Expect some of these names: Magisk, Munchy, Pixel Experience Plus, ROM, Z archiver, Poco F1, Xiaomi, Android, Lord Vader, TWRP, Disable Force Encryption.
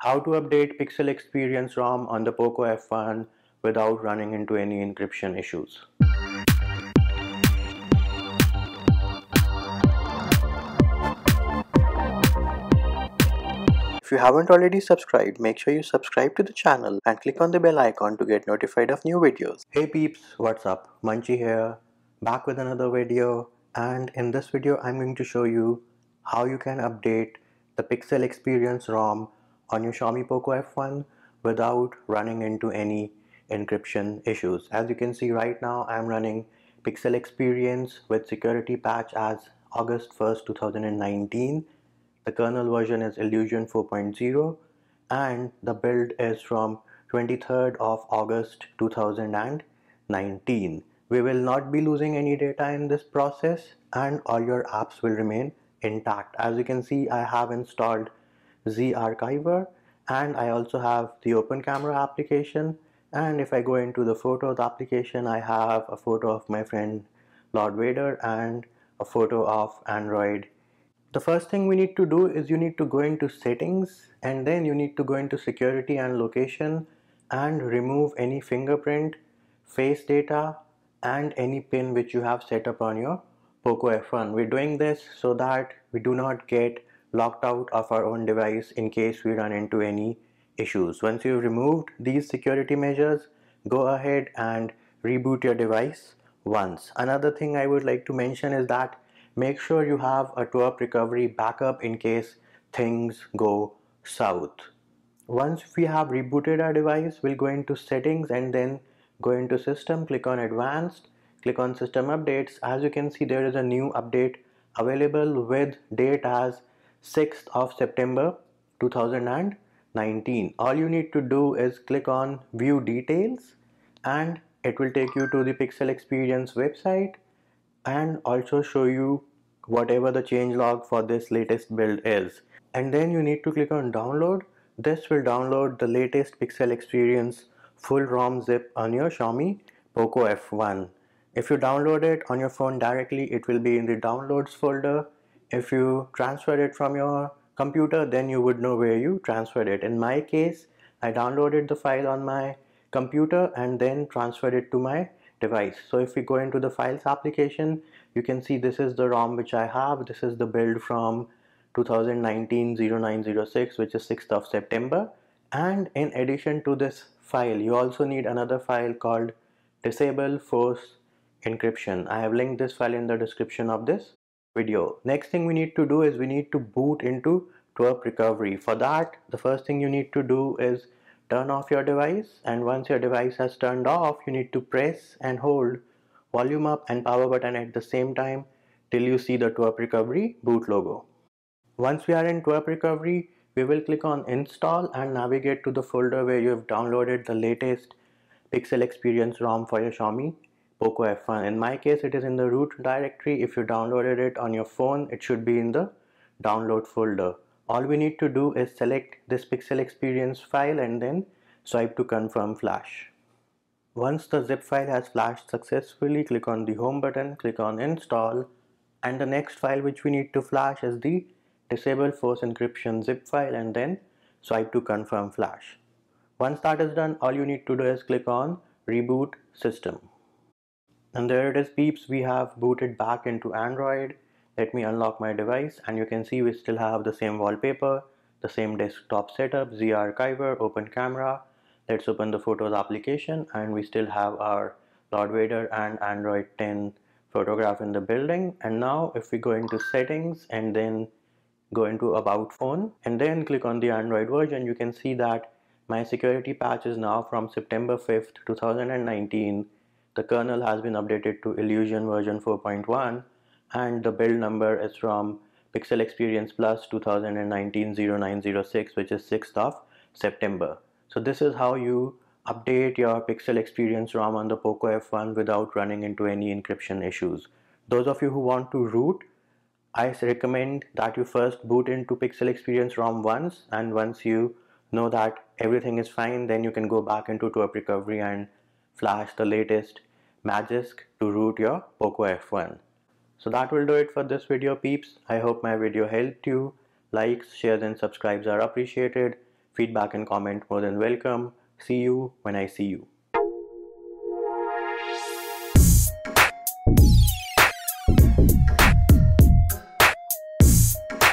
How to update Pixel Experience ROM on the Poco F1 without running into any encryption issues. If you haven't already subscribed, make sure you subscribe to the channel and click on the bell icon to get notified of new videos. Hey peeps, what's up? Munchy here, back with another video, and in this video I'm going to show you how you can update the Pixel Experience ROM on your Xiaomi Poco F1 without running into any encryption issues. As you can see right now, I'm running Pixel Experience with security patch as August 1st, 2019. The kernel version is Illusion 4.0 and the build is from 23rd of August, 2019. We will not be losing any data in this process and all your apps will remain intact. As you can see, I have installed Z archiver and I also have the open camera application, and if I go into the photos application, I have a photo of my friend Lord Vader and a photo of Android. The first thing we need to do is you need to go into settings and then you need to go into security and location and remove any fingerprint, face data and any pin which you have set up on your Poco F1. We're doing this so that we do not get locked out of our own device in case we run into any issues. Once you've removed these security measures, go ahead and reboot your device once. Another thing I would like to mention is that make sure you have a TWRP recovery backup in case things go south. Once we have rebooted our device, we'll go into settings and then go into system, click on advanced, click on system updates. As you can see, there is a new update available with date as 6th of September 2019. All you need to do is click on view details and it will take you to the Pixel Experience website and also show you whatever the changelog for this latest build is. And then you need to click on download. This will download the latest Pixel Experience full ROM zip on your Xiaomi Poco F1. If you download it on your phone directly, it will be in the downloads folder. If you transferred it from your computer, then you would know where you transferred it. In my case, I downloaded the file on my computer and then transferred it to my device. So if we go into the files application, you can see this is the ROM which I have. This is the build from 2019-0906, which is 6th of September. And in addition to this file, you also need another file called Disable Force Encryption. I have linked this file in the description of this video. Next thing we need to do is we need to boot into TWRP recovery. For that, the first thing you need to do is turn off your device, and once your device has turned off, you need to press and hold volume up and power button at the same time till you see the TWRP recovery boot logo. Once we are in TWRP recovery, we will click on install and navigate to the folder where you have downloaded the latest Pixel Experience ROM for your Xiaomi Poco F1. In my case, it is in the root directory. If you downloaded it on your phone, it should be in the download folder. All we need to do is select this Pixel Experience file and then swipe to confirm flash. Once the zip file has flashed successfully, click on the home button, click on install, and the next file which we need to flash is the Disable Force Encryption zip file and then swipe to confirm flash. Once that is done, all you need to do is click on reboot system. And there it is peeps, we have booted back into Android. Let me unlock my device and you can see we still have the same wallpaper, the same desktop setup, Z archiver, open camera. Let's open the photos application and we still have our Lord Vader and Android 10 photograph in the building. And now if we go into settings and then go into about phone and then click on the Android version, you can see that my security patch is now from September 5th, 2019. The kernel has been updated to Illusion version 4.1 and the build number is from Pixel Experience Plus 2019-0906, which is 6th of September. So this is how you update your Pixel Experience ROM on the Poco F1 without running into any encryption issues. Those of you who want to root, I recommend that you first boot into Pixel Experience ROM once, and once you know that everything is fine, then you can go back into TWRP recovery and flash the latest Magisk to root your Poco F1. So that will do it for this video peeps. I hope my video helped you. Likes, shares and subscribes are appreciated. If Feedback and comment more than welcome. See you when I see you.